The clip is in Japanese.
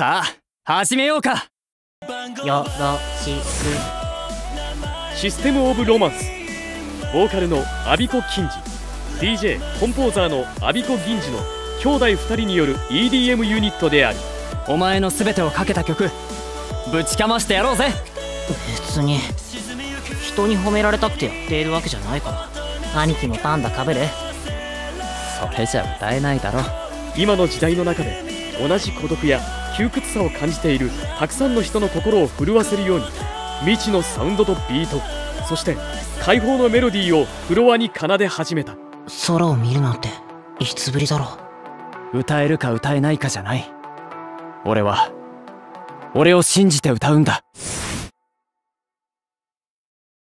さあ始めようか。よろしく。システムオブロマンス、ボーカルのアビコ・キンジ、 DJ コンポーザーのアビコ・ギンジの兄弟2人による EDM ユニットである。お前の全てをかけた曲ぶちかましてやろうぜ。別に人に褒められたくてやっているわけじゃないから。兄貴のパンダかぶる、それじゃ歌えないだろ。今の時代の中で同じ孤独や窮屈さを感じているたくさんの人の心を震わせるように、未知のサウンドとビート、そして解放のメロディーをフロアに奏で始めた。空を見るなんていつぶりだろう。歌えるか歌えないかじゃない、俺は俺を信じて歌うんだ。